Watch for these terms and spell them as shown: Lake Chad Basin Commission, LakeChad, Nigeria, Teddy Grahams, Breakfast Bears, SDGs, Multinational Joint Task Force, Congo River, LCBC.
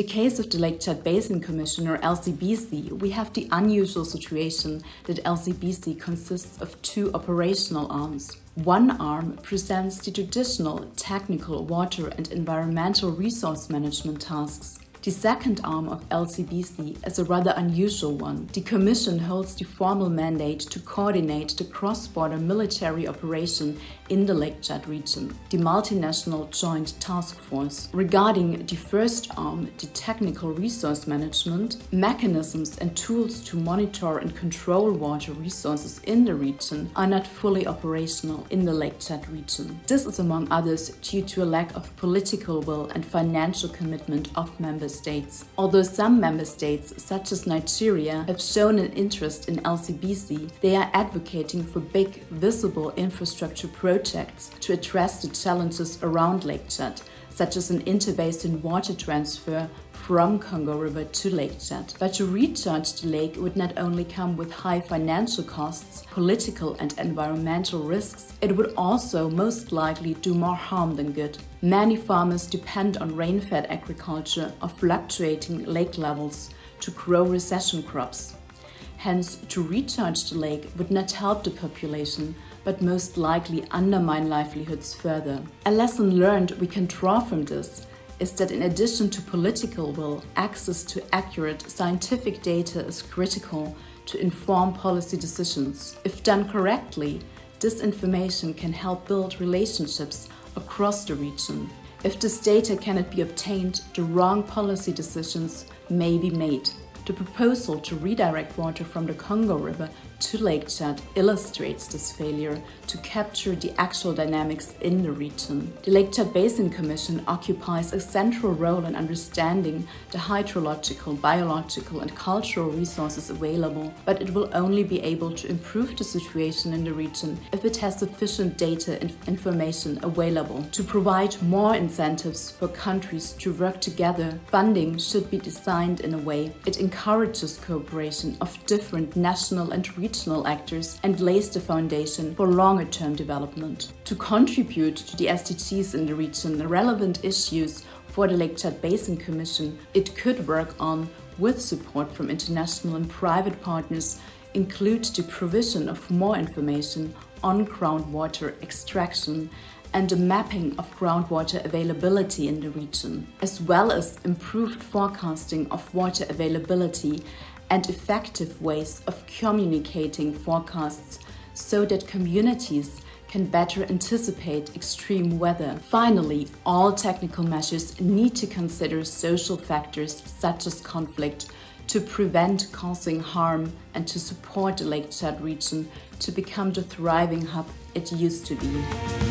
the case of the Lake Chad Basin Commission, or LCBC, we have the unusual situation that LCBC consists of two operational arms. One arm presents the traditional, technical, water and environmental resource management tasks. The second arm of LCBC is a rather unusual one. The Commission holds the formal mandate to coordinate the cross-border military operation in the Lake Chad region, the Multinational Joint Task Force. Regarding the first arm, the technical resource management, mechanisms and tools to monitor and control water resources in the region are not fully operational in the Lake Chad region. This is, among others, due to a lack of political will and financial commitment of member states. Although some member states, such as Nigeria, have shown an interest in LCBC, they are advocating for big, visible infrastructure projects to address the challenges around Lake Chad, such as an interbasin water transfer from Congo River to Lake Chad. But to recharge the lake would not only come with high financial costs, political and environmental risks, it would also most likely do more harm than good. Many farmers depend on rain-fed agriculture or fluctuating lake levels to grow recession crops. Hence, to recharge the lake would not help the population, but most likely undermine livelihoods further. A lesson learned we can draw from this is that in addition to political will, access to accurate scientific data is critical to inform policy decisions. If done correctly, this information can help build relationships across the region. If this data cannot be obtained, the wrong policy decisions may be made. The proposal to redirect water from the Congo River to Lake Chad illustrates this failure to capture the actual dynamics in the region. The Lake Chad Basin Commission occupies a central role in understanding the hydrological, biological and cultural resources available, but it will only be able to improve the situation in the region if it has sufficient data and information available. To provide more incentives for countries to work together, funding should be designed in a way it encourages cooperation of different national and regional actors and lays the foundation for longer-term development. To contribute to the SDGs in the region, the relevant issues for the Lake Chad Basin Commission, it could work on, with support from international and private partners, include the provision of more information on groundwater extraction and a mapping of groundwater availability in the region, as well as improved forecasting of water availability and effective ways of communicating forecasts so that communities can better anticipate extreme weather. Finally, all technical measures need to consider social factors such as conflict to prevent causing harm and to support the Lake Chad region to become the thriving hub it used to be.